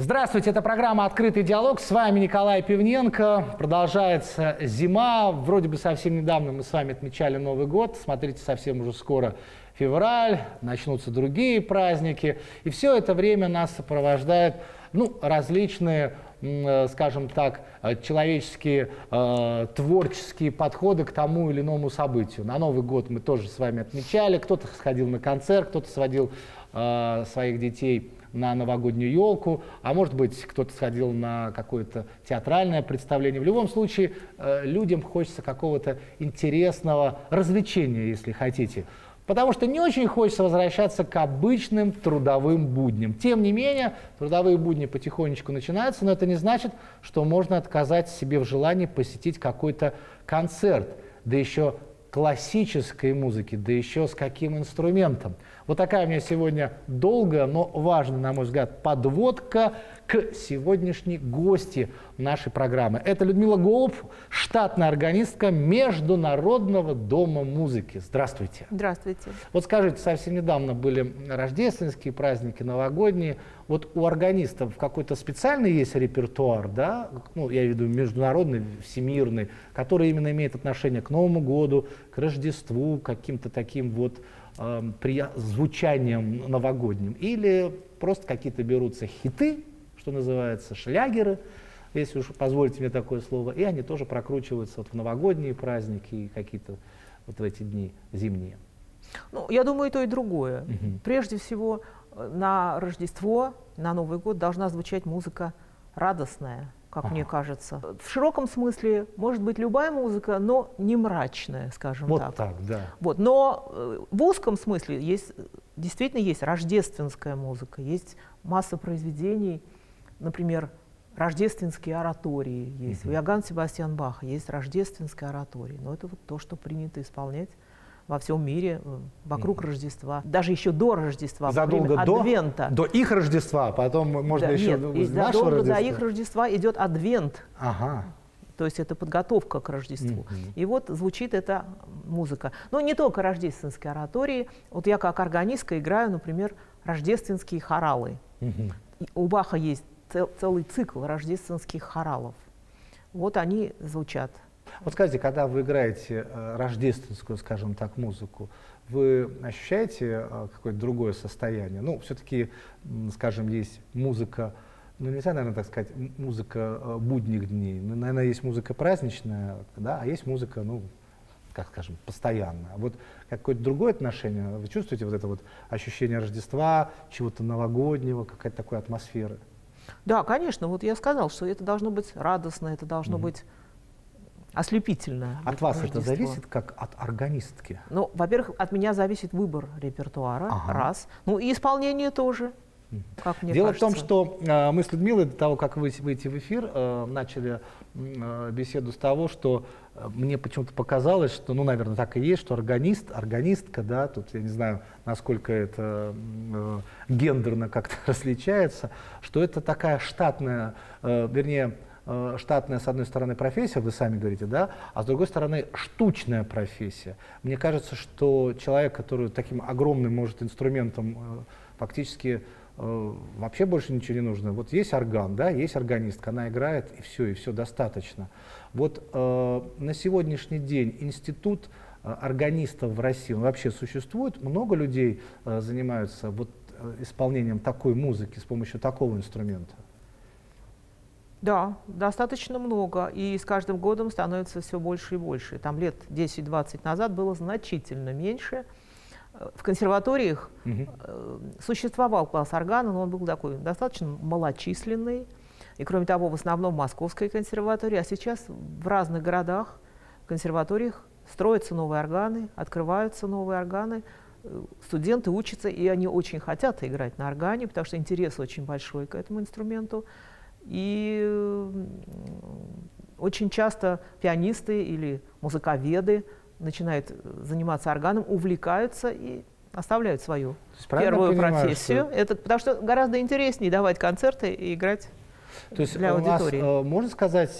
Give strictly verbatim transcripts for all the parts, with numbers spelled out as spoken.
Здравствуйте, это программа «Открытый диалог». С вами Николай Пивненко. Продолжается зима. Вроде бы совсем недавно мы с вами отмечали Новый год. Смотрите, совсем уже скоро февраль, начнутся другие праздники. И все это время нас сопровождают ну, различные, скажем так, человеческие э, творческие подходы к тому или иному событию. На Новый год мы тоже с вами отмечали. Кто-то сходил на концерт, кто-то сводил э, своих детей на новогоднюю елку, а может быть, кто-то сходил на какое-то театральное представление. В любом случае, э, людям хочется какого-то интересного развлечения, если хотите. Потому что не очень хочется возвращаться к обычным трудовым будням. Тем не менее, трудовые будни потихонечку начинаются, но это не значит, что можно отказать себе в желании посетить какой-то концерт, да еще классической музыки, да еще с каким инструментом. Вот такая у меня сегодня долгая, но важная, на мой взгляд, подводка к сегодняшней гости нашей программы. Это Людмила Голуб, штатная органистка Международного дома музыки. Здравствуйте. Здравствуйте. Вот скажите, совсем недавно были рождественские праздники, новогодние. Вот у органистов какой-то специальный есть репертуар, да? Ну, я веду международный, всемирный, который именно имеет отношение к Новому году, к Рождеству, к каким-то таким вот э, прия... звучанием новогодним. Или просто какие-то берутся хиты, что называется, шлягеры, если уж позволите мне такое слово, и они тоже прокручиваются вот в новогодние праздники и какие-то вот в эти дни зимние. Ну, я думаю, и то, и другое. Угу. Прежде всего, на Рождество, на Новый год должна звучать музыка радостная, как ага. мне кажется. В широком смысле может быть любая музыка, но не мрачная, скажем вот так. так да. Вот, но в узком смысле есть, действительно есть рождественская музыка, есть масса произведений, например, рождественские оратории есть. У Иоганна Себастьяна Баха есть рождественская оратория, но это вот то, что принято исполнять во всем мире вокруг mm-hmm. Рождества, даже еще до Рождества, задолго во время адвента. До, до их Рождества, потом можно да, еще нет, и задолго Рождества. До их Рождества идет адвент, ага. то есть это подготовка к Рождеству. Mm-hmm. И вот звучит эта музыка. Но не только рождественские оратории. Вот я как органистка играю, например, рождественские хоралы. Mm-hmm. У Баха есть цел, целый цикл рождественских хоралов. Вот они звучат. Вот скажите, когда вы играете рождественскую, скажем так, музыку, вы ощущаете какое-то другое состояние? Ну, все-таки, скажем, есть музыка, ну, нельзя, наверное, так сказать, музыка будних дней. Ну, наверное, есть музыка праздничная, да, а есть музыка, ну, как скажем, постоянная. Вот какое-то другое отношение? Вы чувствуете вот это вот ощущение Рождества, чего-то новогоднего, какая-то такой атмосферы? Да, конечно. Вот я сказал, что это должно быть радостно, это должно mm-hmm. быть ослепительно. От вас это зависит, как от органистки? Ну, во-первых, от меня зависит выбор репертуара, ага. раз. Ну, и исполнение тоже, угу. как мне Дело кажется. В том, что э, мы с Людмилой до того, как вы выйти в эфир, э, начали э, беседу с того, что э, мне почему-то показалось, что, ну, наверное, так и есть, что органист, органистка, да, тут я не знаю, насколько это э, гендерно как-то различается, что это такая штатная, э, вернее, штатная, с одной стороны, профессия, вы сами говорите, да, а с другой стороны, штучная профессия. Мне кажется, что человек, который таким огромным, может, инструментом, фактически вообще больше ничего не нужно. Вот есть орган, да, есть органистка, она играет, и все, и все достаточно. Вот э, на сегодняшний день институт органистов в России, он вообще существует, много людей э, занимаются вот, исполнением такой музыки с помощью такого инструмента. Да, достаточно много, и с каждым годом становится все больше и больше. Там лет десять-двадцать назад было значительно меньше. В консерваториях угу. существовал класс органа, но он был такой достаточно малочисленный. И кроме того, в основном Московской консерватории, а сейчас в разных городах, консерваториях строятся новые органы, открываются новые органы. Студенты учатся, и они очень хотят играть на органе, потому что интерес очень большой к этому инструменту. И очень часто пианисты или музыковеды начинают заниматься органом, увлекаются и оставляют свою первую профессию. Это, потому что гораздо интереснее давать концерты и играть То есть для у аудитории. Нас, можно сказать,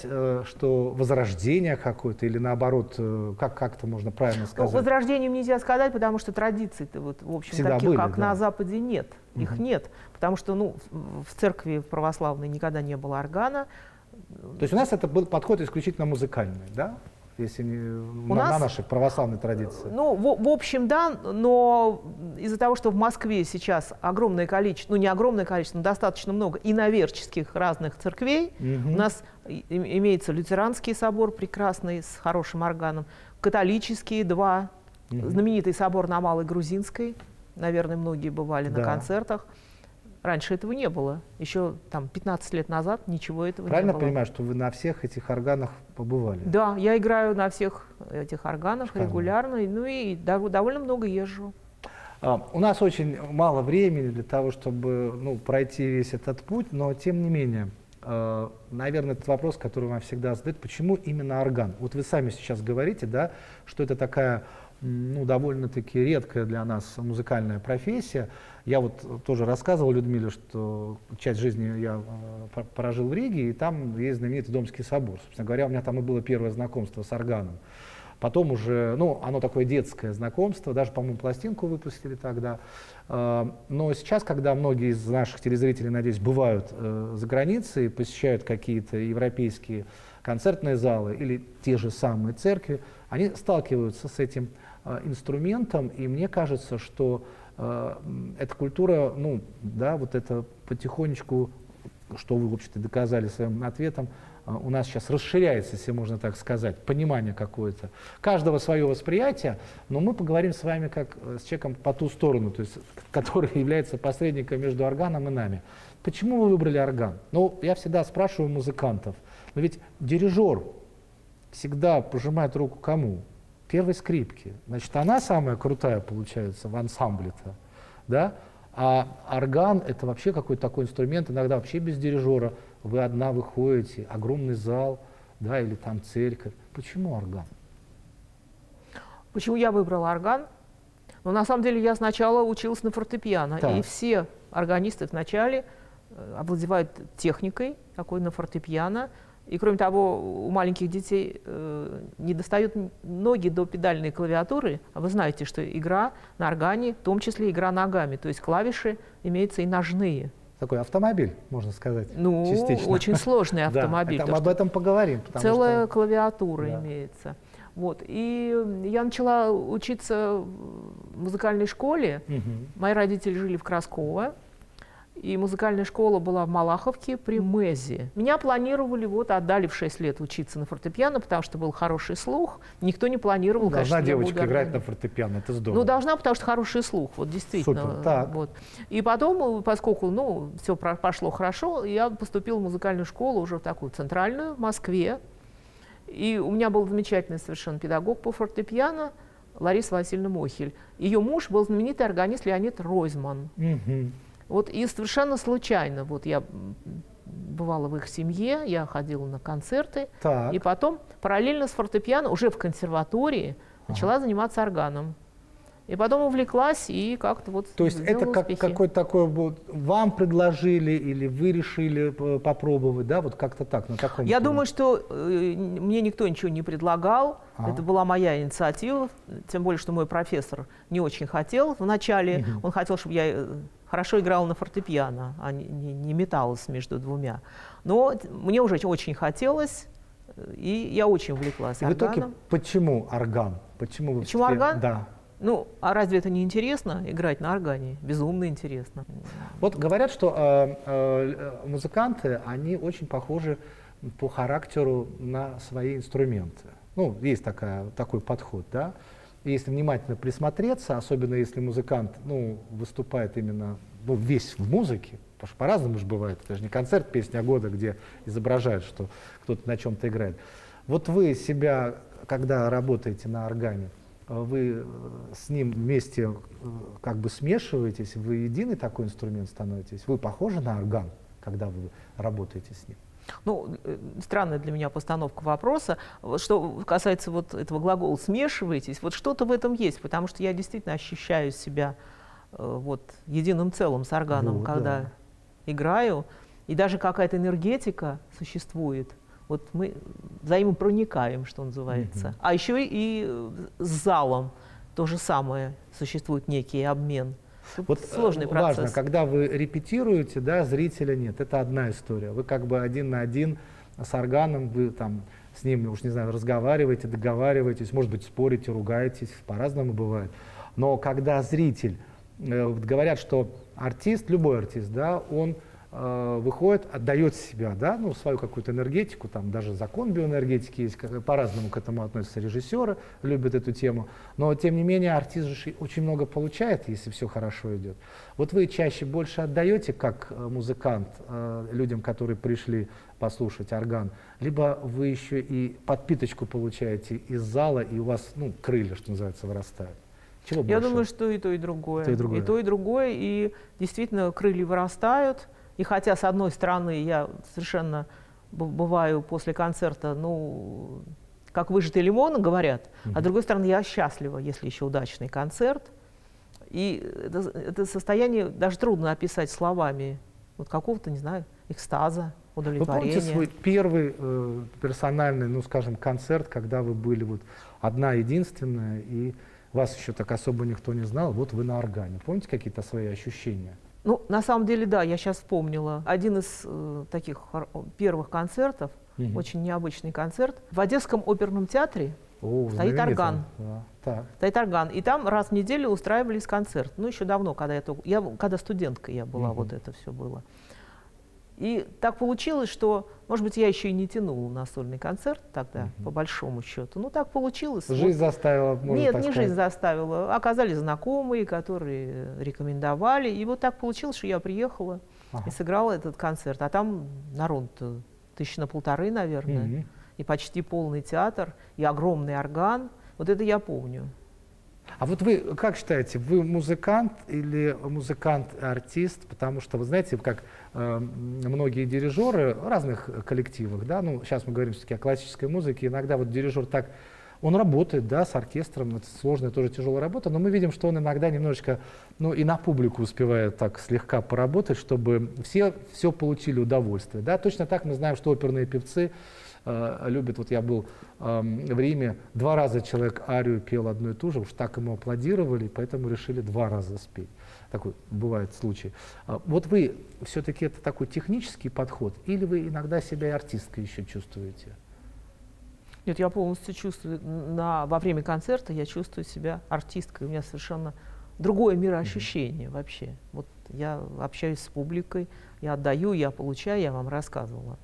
что возрождение какое-то или наоборот, как как-то можно правильно сказать? Ну, возрождением нельзя сказать, потому что традиций-то вот в общем всегда таких были, как да. на Западе нет, угу. их нет, потому что ну в церкви православной никогда не было органа. То есть у нас это был подход исключительно музыкальный, да? Если не на, нас, на наши православные традиции. Ну, в, в общем, да, но из-за того, что в Москве сейчас огромное количество, ну не огромное количество, но достаточно много иноверческих разных церквей, угу. у нас имеется лютеранский собор прекрасный, с хорошим органом, католические два, угу. знаменитый собор на Малой Грузинской, наверное, многие бывали да. на концертах. Раньше этого не было. Еще там пятнадцать лет назад ничего этого Правильно не было. Правильно понимаю, что вы на всех этих органах побывали? Да, я играю на всех этих органах Шикарно. регулярно, ну и довольно много езжу. А, у нас очень мало времени для того, чтобы ну, пройти весь этот путь, но тем не менее, э, наверное, этот вопрос, который вам всегда задают, почему именно орган? Вот вы сами сейчас говорите, да, что это такая... ну, довольно-таки редкая для нас музыкальная профессия. Я вот тоже рассказывал Людмиле, что часть жизни я прожил в Риге, и там есть знаменитый Домский собор. Собственно говоря, у меня там и было первое знакомство с органом. Потом уже, ну, оно такое детское знакомство, даже, по-моему, пластинку выпустили тогда. Но сейчас, когда многие из наших телезрителей, надеюсь, бывают за границей, посещают какие-то европейские концертные залы или те же самые церкви, они сталкиваются с этим инструментом, и мне кажется, что э, эта культура, ну, да, вот это потихонечку, что вы, в общем-то, доказали своим ответом, э, у нас сейчас расширяется, если можно так сказать, понимание какое-то. Каждого свое восприятие, но мы поговорим с вами как с человеком по ту сторону, то есть, который является посредником между органом и нами. Почему вы выбрали орган? Ну, я всегда спрашиваю музыкантов, но ведь дирижер всегда пожимает руку кому? Первой скрипки. Значит, она самая крутая, получается, в ансамбле-то, да? А орган — это вообще какой-то такой инструмент, иногда вообще без дирижера. Вы одна выходите, огромный зал, да, или там церковь. Почему орган? Почему я выбрала орган? Ну, на самом деле, я сначала училась на фортепиано, так. и все органисты вначале обладают техникой такой на фортепиано. И, кроме того, у маленьких детей э, не достают ноги до педальной клавиатуры. А вы знаете, что игра на органе, в том числе игра ногами. То есть клавиши имеются и ножные. Такой автомобиль, можно сказать, ну, частично. Очень сложный автомобиль. Да, это, об этом поговорим. Целая что... клавиатура да. имеется. Вот. И я начала учиться в музыкальной школе. Угу. Мои родители жили в Красково. И музыкальная школа была в Малаховке при Мэзе. Меня планировали, вот, отдали в шесть лет учиться на фортепиано, потому что был хороший слух. Никто не планировал, ну, конечно, должна девочка играть на фортепиано, это здорово. Ну, должна, потому что хороший слух, вот, действительно. Супер, так. Вот. И потом, поскольку, ну, все пошло хорошо, я поступила в музыкальную школу уже в такую центральную, в Москве. И у меня был замечательный совершенно педагог по фортепиано, Лариса Васильевна Мохель. Ее муж был знаменитый органист Леонид Ройзман. Угу. Вот, и совершенно случайно, вот я бывала в их семье, я ходила на концерты, так. и потом параллельно с фортепиано, уже в консерватории, ага. начала заниматься органом. И потом увлеклась и как-то вот... То есть это как, какой-то такой... Вот, вам предложили или вы решили попробовать, да, вот как-то так? На таком я думаю, что э, мне никто ничего не предлагал, ага. это была моя инициатива, тем более, что мой профессор не очень хотел вначале, угу. он хотел, чтобы я... хорошо играла на фортепиано, а не, не металась между двумя. Но мне уже очень хотелось, и я очень увлеклась органом. В итоге, почему орган? Почему, вы почему орган? Да. Ну, а разве это не интересно, играть на органе? Безумно интересно. Вот говорят, что э, э, музыканты, они очень похожи по характеру на свои инструменты. Ну, есть такая, такой подход, да? Если внимательно присмотреться, особенно если музыкант ну, выступает именно ну, весь в музыке, потому что по-разному же бывает, это же не концерт «Песня года», где изображают, что кто-то на чем-то играет. Вот вы себя, когда работаете на органе, вы с ним вместе как бы смешиваетесь, вы единый такой инструмент становитесь, вы похожи на орган, когда вы работаете с ним? Ну, странная для меня постановка вопроса. Что касается вот этого глагола «смешиваетесь», вот что-то в этом есть, потому что я действительно ощущаю себя вот единым целым с органом, ну, когда да. играю. И даже какая-то энергетика существует. Вот мы взаимопроникаем, что называется. Mm-hmm. А еще и с залом то же самое. Существует некий обмен. Вот сложный процесс. Важно, когда вы репетируете, да, зрителя нет. Это одна история. Вы как бы один на один с органом, вы там с ним, уж не знаю, разговариваете, договариваетесь, может быть, спорите, ругаетесь, по-разному бывает. Но когда зритель, э, говорят, что артист, любой артист, да, он э, выходит, отдает себя, да, ну, свою какую-то энергетику, там даже закон биоэнергетики есть, по-разному к этому относятся режиссеры, любят эту тему, но тем не менее артист же очень много получает, если все хорошо идет. Вот вы чаще больше отдаете, как музыкант, э, людям, которые пришли послушать орган, либо вы еще и подпиточку получаете из зала, и у вас, ну, крылья, что называется, вырастают. Чего больше? Я думаю, что и то, и другое. И, и то, и другое. И действительно, крылья вырастают. И хотя, с одной стороны, я совершенно бываю после концерта, ну, как выжатый лимон, говорят, mm-hmm. а с другой стороны, я счастлива, если еще удачный концерт. И это, это состояние даже трудно описать словами. Вот какого-то, не знаю, экстаза. Вы помните свой первый э, персональный, ну, скажем, концерт, когда вы были вот одна единственная, и вас еще так особо никто не знал, вот вы на органе. Помните какие-то свои ощущения? Ну, на самом деле, да, я сейчас вспомнила. Один из э, таких первых концертов, угу. очень необычный концерт, в Одесском оперном театре. О, стоит орган. Да. Так. Стоит орган. И там раз в неделю устраивались концерты. Ну, еще давно, когда я только... Я, когда студенткой я была, угу. вот это все было. И так получилось, что, может быть, я еще и не тянула на сольный концерт тогда, mm-hmm. по большому счету. Ну, так получилось. Жизнь вот. Заставила, можно Нет, так не сказать. Жизнь заставила. Оказались знакомые, которые рекомендовали. И вот так получилось, что я приехала ага. и сыграла этот концерт. А там народ-то тысяч на полторы, наверное. Mm-hmm. И почти полный театр, и огромный орган. Вот это я помню. А вот вы, как считаете, вы музыкант или музыкант-артист? Потому что, вы знаете, как э, многие дирижеры в разных коллективах, да, ну, сейчас мы говорим все-таки о классической музыке, иногда вот дирижер так, он работает, да, с оркестром, это сложная, тоже тяжелая работа, но мы видим, что он иногда немножечко, ну, и на публику успевает так слегка поработать, чтобы все, все получили удовольствие, да, точно так мы знаем, что оперные певцы, любит, вот я был э, в Риме, два раза человек арию пел одну и ту же, уж так ему аплодировали, поэтому решили два раза спеть. Такой бывает случай. Вот вы все-таки это такой технический подход, или вы иногда себя и артисткой еще чувствуете? Нет, я полностью чувствую, на, во время концерта я чувствую себя артисткой, у меня совершенно другое мироощущение mm-hmm. вообще. Вот я общаюсь с публикой, я отдаю, я получаю, я вам рассказывала.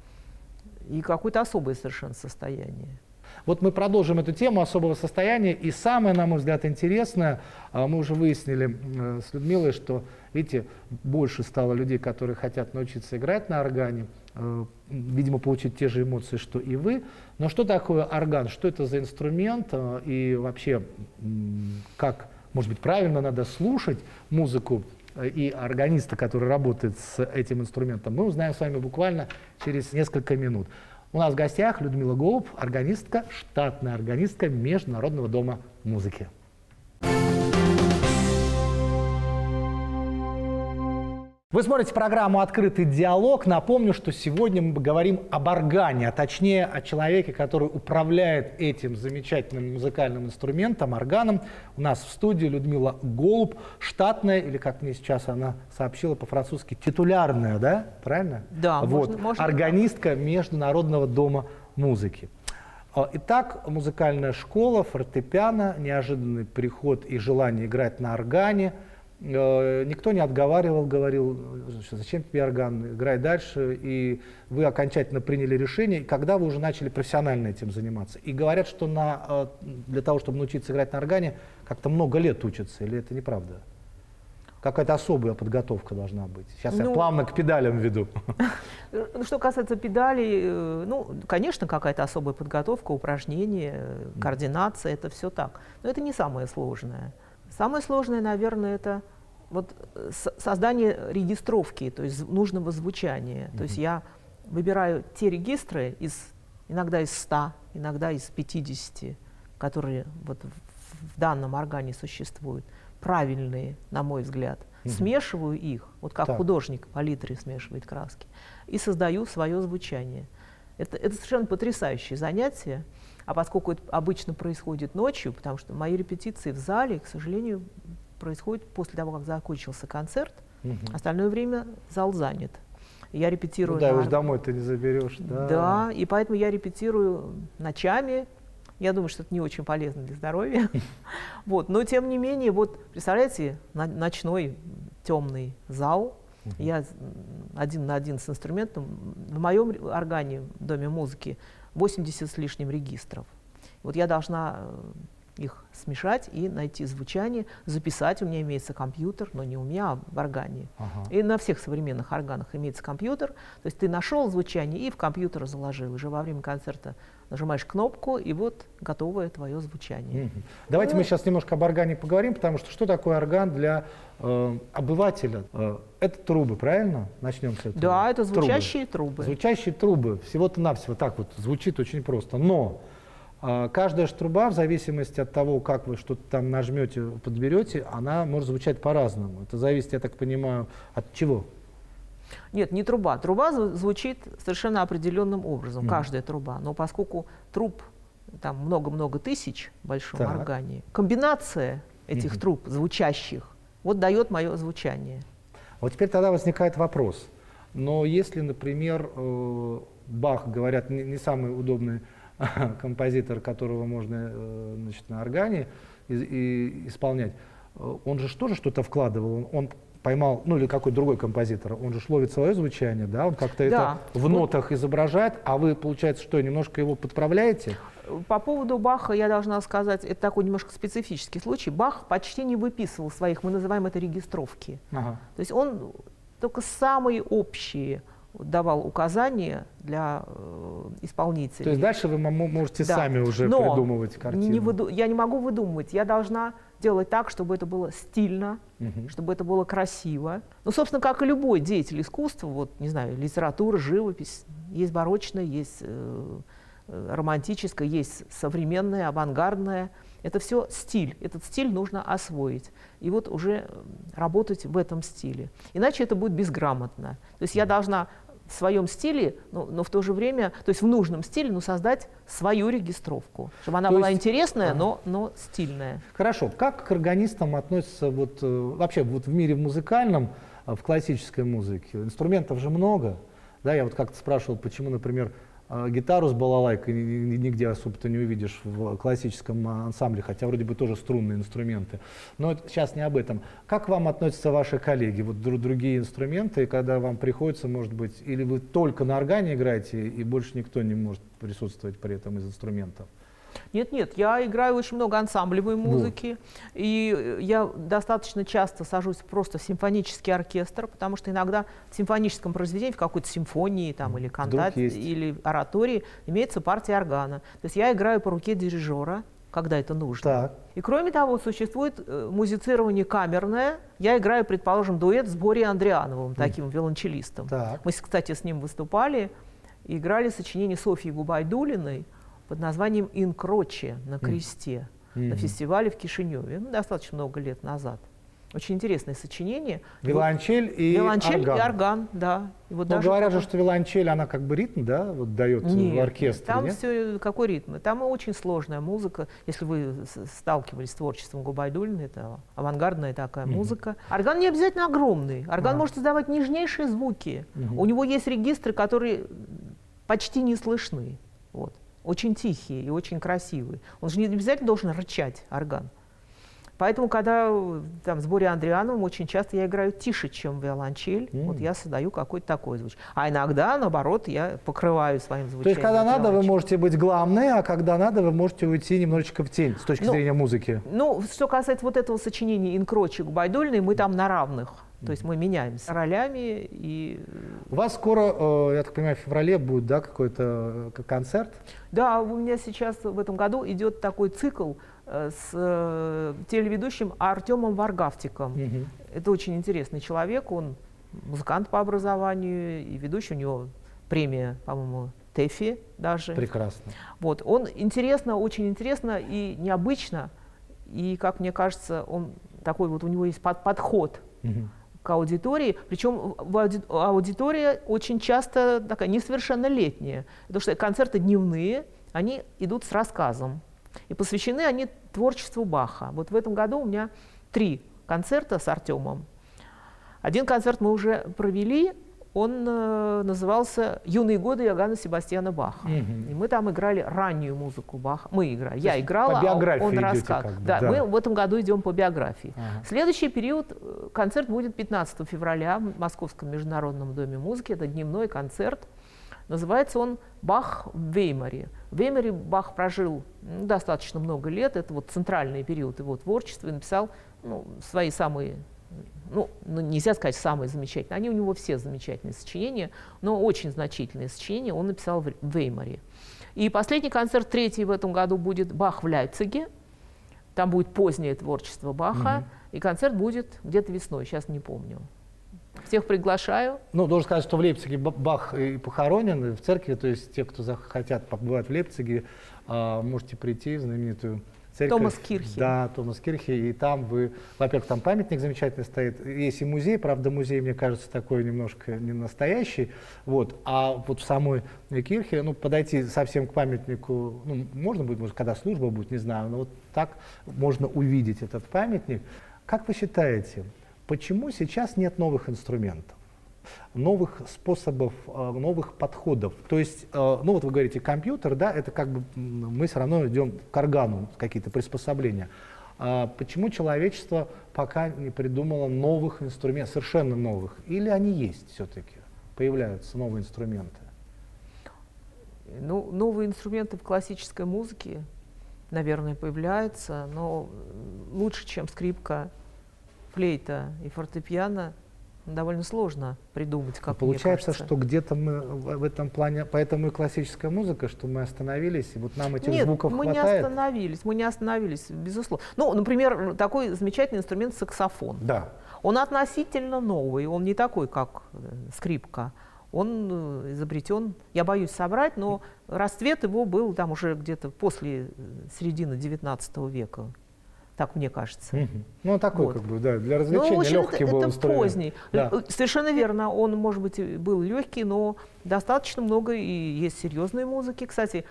И какое-то особое совершенно состояние. Вот мы продолжим эту тему особого состояния. И самое, на мой взгляд, интересное, мы уже выяснили с Людмилой, что, видите, больше стало людей, которые хотят научиться играть на органе, видимо, получить те же эмоции, что и вы. Но что такое орган? Что это за инструмент? И вообще, как, может быть, правильно надо слушать музыку и органиста, который работает с этим инструментом, мы узнаем с вами буквально через несколько минут. У нас в гостях Людмила Голуб, органистка, штатная органистка Международного дома музыки. Вы смотрите программу «Открытый диалог». Напомню, что сегодня мы говорим об органе, а точнее о человеке, который управляет этим замечательным музыкальным инструментом, органом. У нас в студии Людмила Голуб, штатная, или, как мне сейчас она сообщила по-французски, титулярная, да? Правильно? Да, вот, можно, можно. Органистка Международного дома музыки. Итак, музыкальная школа, фортепиано, неожиданный приход и желание играть на органе. Никто не отговаривал, говорил, зачем тебе орган, играй дальше, и вы окончательно приняли решение, когда вы уже начали профессионально этим заниматься. И говорят, что на, для того, чтобы научиться играть на органе, как-то много лет учатся, или это неправда? Какая-то особая подготовка должна быть. Сейчас ну, я плавно к педалям веду. Что касается педалей, ну, конечно, какая-то особая подготовка, упражнения, координация, это все так. Но это не самое сложное. Самое сложное, наверное, это вот создание регистровки, то есть нужного звучания. Mm-hmm. То есть я выбираю те регистры, из, иногда из ста, иногда из пятидесяти, которые вот в данном органе существуют, правильные, на мой взгляд. Mm-hmm. Смешиваю их, вот как так. художник палитрой смешивает краски, и создаю свое звучание. Это, это совершенно потрясающее занятие. А поскольку это обычно происходит ночью, потому что мои репетиции в зале, к сожалению, происходят после того, как закончился концерт, mm-hmm. остальное время зал занят. Я репетирую... Ну, да, на... уж домой ты не заберешь. Да. да, и поэтому я репетирую ночами. Я думаю, что это не очень полезно для здоровья. Вот. Но, тем не менее, вот, представляете, на ночной темный зал. Uh-huh. Я один на один с инструментом. В моем органе, в Доме музыки, восемьдесят с лишним регистров. Вот я должна их смешать и найти звучание, записать. У меня имеется компьютер, но не у меня, а в органе. Ага. И на всех современных органах имеется компьютер. То есть ты нашел звучание и в компьютер заложил. Уже во время концерта нажимаешь кнопку, и вот готовое твое звучание. Mm-hmm. Давайте ну, мы сейчас немножко об органе поговорим, потому что что такое орган для э, обывателя? Э, это трубы, правильно? Начнем с этого. Да, это звучащие трубы. трубы. Звучащие трубы. Всего-то навсего так вот звучит очень просто. Но... Каждая же труба, в зависимости от того, как вы что-то там нажмете, подберете, она может звучать по-разному. Это зависит, я так понимаю, от чего? Нет, не труба. Труба звучит совершенно определенным образом, mm. каждая труба. Но поскольку труб там много-много тысяч в большом так. органе, комбинация этих mm-hmm. труб, звучащих, вот дает мое звучание. Вот теперь тогда возникает вопрос. Но если, например, Бах, говорят, не самый удобный композитор, которого можно, значит, на органе и, и исполнять, он же тоже что-то вкладывал, он, он поймал, ну или какой-то другой композитор, он же ловит свое звучание, да, он как-то да. это в нотах изображает, а вы, получается, что, немножко его подправляете? По поводу Баха я должна сказать, это такой немножко специфический случай. Бах почти не выписывал своих, мы называем это регистровки, ага. то есть он только самые общие давал указания для э, исполнителей. То есть дальше вы можете да. сами уже Но придумывать картину. Не выду я не могу выдумывать. Я должна делать так, чтобы это было стильно, угу. чтобы это было красиво. Ну, собственно, как и любой деятель искусства, вот, не знаю, литература, живопись, есть барочная, есть э, романтическая, есть современная, авангардная. Это все стиль. Этот стиль нужно освоить. И вот уже работать в этом стиле. Иначе это будет безграмотно. То есть я должна в своем стиле, но, но в то же время, то есть в нужном стиле, но создать свою регистровку, чтобы она то была есть... интересная, ага. но, но стильная. Хорошо. Как к органистам относятся вот, вообще вот в мире в музыкальном, в классической музыке? Инструментов же много. Да, я вот как-то спрашивал, почему, например, гитару с балалайкой нигде особо-то не увидишь в классическом ансамбле, хотя вроде бы тоже струнные инструменты. Но это сейчас не об этом. Как к вам относятся ваши коллеги, вот другие инструменты, когда вам приходится, может быть, или вы только на органе играете, и больше никто не может присутствовать при этом из инструментов? Нет, нет, я играю очень много ансамблевой музыки, ну. и я достаточно часто сажусь просто в симфонический оркестр, потому что иногда в симфоническом произведении, в какой-то симфонии там, или кантате, или оратории имеется партия органа. То есть я играю по руке дирижера, когда это нужно. Так. И кроме того, существует музицирование камерное. Я играю, предположим, дуэт с Борей Андриановым, таким mm. виолончелистом. Так. Мы, кстати, с ним выступали и играли сочинение Софьи Губайдулиной под названием «Инкруче на кресте» mm-hmm. на фестивале в Кишиневе, ну, достаточно много лет назад. Очень интересное сочинение. Виолончель вот, и виолончель орган. И орган, да. И вот Но даже говорят же, что виолончель, она как бы ритм, да, вот дает в оркестре. Там нет? все, какой ритм? Там очень сложная музыка. Если вы сталкивались с творчеством Губайдулиной, это авангардная такая mm-hmm. музыка. Орган не обязательно огромный. Орган а. может издавать нежнейшие звуки. Mm-hmm. У него есть регистры, которые почти не слышны. Вот. Очень тихие и очень красивые. Он же не обязательно должен рычать, орган. Поэтому, когда там, с Борей Андриановым, очень часто я играю тише, чем виолончель. Mm. Вот я создаю какой-то такой звуч. А иногда, наоборот, я покрываю своим звучанием. То есть, когда надо, вы можете быть главной, а когда надо, вы можете уйти немножечко в тень с точки ну, зрения музыки. Ну, что касается вот этого сочинения «Инкрочи» Губайдулиной, мы там на равных. То есть мы меняемся ролями. И... У вас скоро, я так понимаю, в феврале будет, да, какой-то концерт? Да, у меня сейчас в этом году идет такой цикл с телеведущим Артемом Варгавтиком. Угу. Это очень интересный человек, он музыкант по образованию и ведущий, у него премия, по-моему, ТЭФИ даже. Прекрасно. Вот, он интересно, очень интересно и необычно, и, как мне кажется, он такой вот, у него есть под подход Угу. К аудитории, причем аудитория очень часто такая несовершеннолетняя, потому что концерты дневные, они идут с рассказом, и посвящены они творчеству Баха. Вот в этом году у меня три концерта с Артемом. Один концерт мы уже провели, он назывался «Юные годы Иоганна Себастьяна Баха». Угу. И мы там играли раннюю музыку Баха. Мы играли, я играла, а он рассказывал. Да, да, мы в этом году идем по биографии. Ага. Следующий период, концерт будет пятнадцатого февраля в Московском международном доме музыки. Это дневной концерт. Называется он «Бах в Веймаре». В Веймаре Бах прожил достаточно много лет. Это вот центральный период его творчества. И написал, ну, свои самые... Ну, нельзя сказать самые замечательные, они у него все замечательные сочинения, но очень значительные сочинения он написал в Веймаре. И последний концерт, третий в этом году, будет «Бах в Лейпциге». Там будет позднее творчество Баха, угу. И концерт будет где-то весной, сейчас не помню. Всех приглашаю. Ну, должен сказать, что в Лейпциге Бах и похоронен, и в церкви, то есть те, кто захотят побывать в Лейпциге, можете прийти в знаменитую... Церковь, Томас Кирхи. Да, Томас Кирхи. И там вы, во-первых, там памятник замечательный стоит. Есть и музей, правда, музей, мне кажется, такой немножко не настоящий. Вот. А вот в самой Кирхи, ну, подойти совсем к памятнику, ну, можно будет, может, когда служба будет, не знаю, но вот так можно увидеть этот памятник. Как вы считаете, почему сейчас нет новых инструментов, новых способов, новых подходов? То есть, ну вот вы говорите, компьютер, да, это как бы мы все равно идем к органу, какие-то приспособления. Почему человечество пока не придумало новых инструментов, совершенно новых? Или они есть все-таки, появляются новые инструменты? Ну, новые инструменты в классической музыке, наверное, появляются, но лучше, чем скрипка, флейта и фортепиано, довольно сложно придумать, как. Получается, что где-то мы в этом плане, поэтому и классическая музыка, что мы остановились, и вот нам этих Нет, звуков мы хватает. мы не остановились, мы не остановились, безусловно. Ну, например, такой замечательный инструмент саксофон. Да. Он относительно новый, он не такой, как скрипка. Он изобретен, я боюсь соврать, но расцвет его был там уже где-то после середины девятнадцатого века. Так мне кажется. Mm-hmm. Ну, такой, вот. Как бы, да, для развлечения, ну, легкий был инструмент. Поздний. Да. Совершенно верно, он, может быть, был легкий, но достаточно много и есть серьезной музыки. Кстати,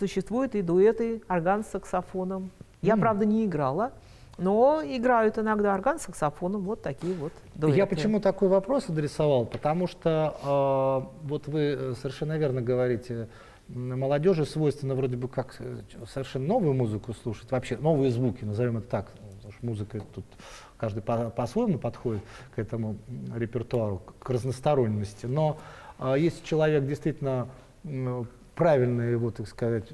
существуют и дуэты орган с саксофоном. Я, mm-hmm. правда, не играла, но играют иногда орган с саксофоном, вот такие вот дуэты. Я почему такой вопрос адресовал? Потому что, э, вот вы совершенно верно говорите, молодежи свойственно вроде бы как совершенно новую музыку слушать, вообще новые звуки, назовем это так, потому что музыка тут каждый по-своему подходит к этому репертуару, к разносторонности. Но э, если человек действительно э, правильно его, так сказать,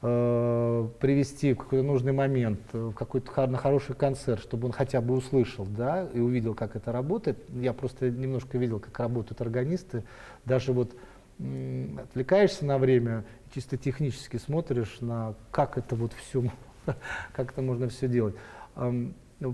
э, привести в какой-то нужный момент, в какой-то на хороший концерт, чтобы он хотя бы услышал, да, и увидел, как это работает. Я просто немножко видел, как работают органисты, даже вот отвлекаешься на время, чисто технически смотришь на как это вот все, как это можно все делать.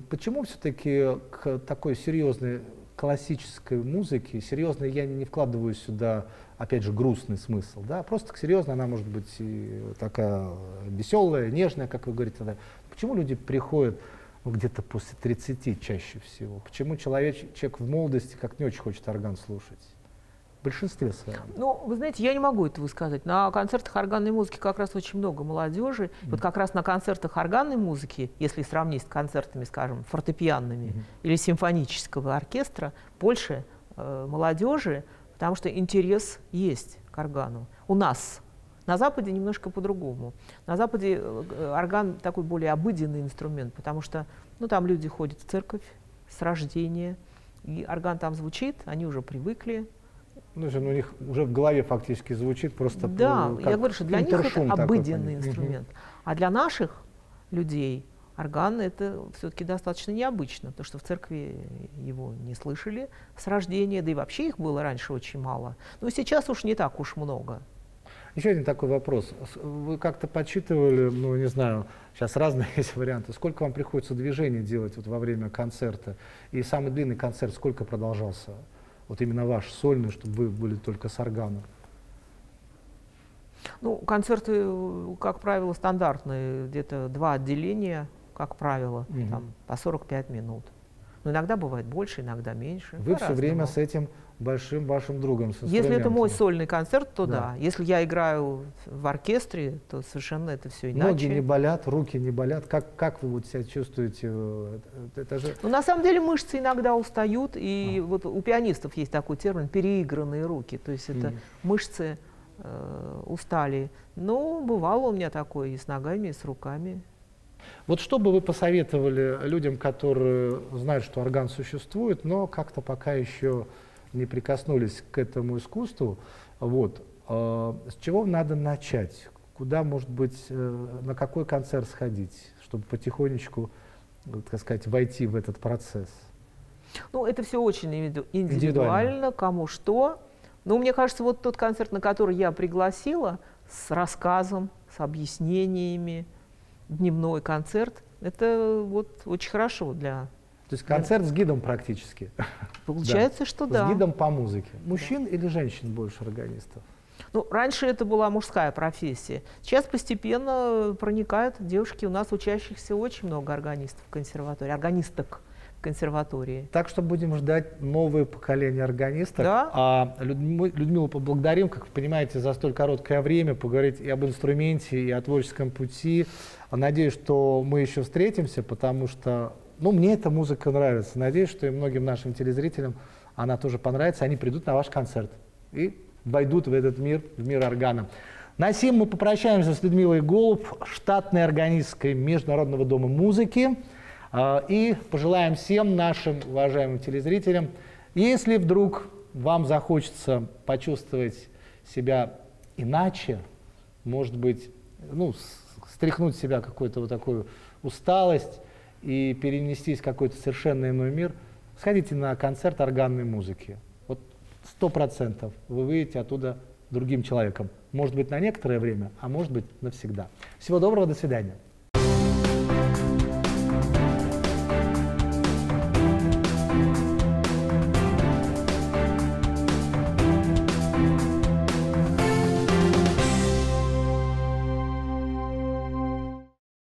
Почему все-таки к такой серьезной классической музыке, серьезной я не вкладываю сюда, опять же, грустный смысл, да, просто к серьезной она может быть и такая веселая, нежная, как вы говорите. Тогда. Почему люди приходят ну, где-то после тридцати чаще всего? Почему человек, человек в молодости как не очень хочет орган слушать? В большинстве своем. Ну, вы знаете, я не могу этого сказать. На концертах органной музыки как раз очень много молодежи. Mm-hmm. Вот как раз на концертах органной музыки, если сравнить с концертами, скажем, фортепианными mm-hmm. или симфонического оркестра, больше э, молодежи, потому что интерес есть к органу. У нас. На Западе немножко по-другому. На Западе орган такой более обыденный инструмент, потому что ну, там люди ходят в церковь с рождения, и орган там звучит, они уже привыкли. Ну, у них уже в голове фактически звучит просто... Да, ну, я говорю, что для них это обыденный такой инструмент. Угу. А для наших людей орган это все-таки достаточно необычно, потому что в церкви его не слышали с рождения, да и вообще их было раньше очень мало. Но сейчас уж не так уж много. Еще один такой вопрос. Вы как-то подсчитывали, ну, не знаю, сейчас разные есть варианты, сколько вам приходится движений делать вот во время концерта? И самый длинный концерт сколько продолжался? Вот именно ваш сольный, чтобы вы были только с органом. Ну, концерты, как правило, стандартные, где-то два отделения, как правило, угу. там, по сорок пять минут. Но иногда бывает больше, иногда меньше. Вы все время с этим большим вашим другом, с инструментом. Если это мой сольный концерт, то да. да. Если я играю в оркестре, то совершенно это все иначе. Ноги не болят, руки не болят. Как, как вы вот себя чувствуете? Это же... ну, на самом деле мышцы иногда устают. И а. вот у пианистов есть такой термин — переигранные руки. То есть это mm. мышцы э, устали. Но бывало у меня такое и с ногами, и с руками. Вот что бы вы посоветовали людям, которые знают, что орган существует, но как-то пока еще не прикоснулись к этому искусству? Вот, э, с чего надо начать? Куда, может быть, э, на какой концерт сходить, чтобы потихонечку, так сказать, войти в этот процесс? Ну, это все очень индивидуально, индивидуально. Кому что. Но мне кажется, вот тот концерт, на который я пригласила, с рассказом, с объяснениями, дневной концерт, это вот очень хорошо для... То есть концерт с гидом практически? Получается, да. что да. С гидом по музыке. Мужчин да. или женщин больше органистов? Ну, раньше это была мужская профессия. Сейчас постепенно проникают девушки. У нас учащихся очень много органистов в консерватории, органисток в консерватории. Так что будем ждать новые поколения органистов. Да. А Людмилу, Людмилу поблагодарим, как вы понимаете, за столь короткое время поговорить и об инструменте, и о творческом пути. Надеюсь, что мы еще встретимся, потому что... Ну, мне эта музыка нравится. Надеюсь, что и многим нашим телезрителям она тоже понравится. Они придут на ваш концерт и войдут в этот мир, в мир органа. На сим мы попрощаемся с Людмилой Голуб, штатной органисткой Международного дома музыки. И пожелаем всем нашим уважаемым телезрителям, если вдруг вам захочется почувствовать себя иначе, может быть, ну, стряхнуть с себя какую-то вот такую усталость, и перенестись в какой-то совершенно иной мир, сходите на концерт органной музыки. Вот сто процентов вы выйдете оттуда другим человеком. Может быть, на некоторое время, а может быть, навсегда. Всего доброго, до свидания.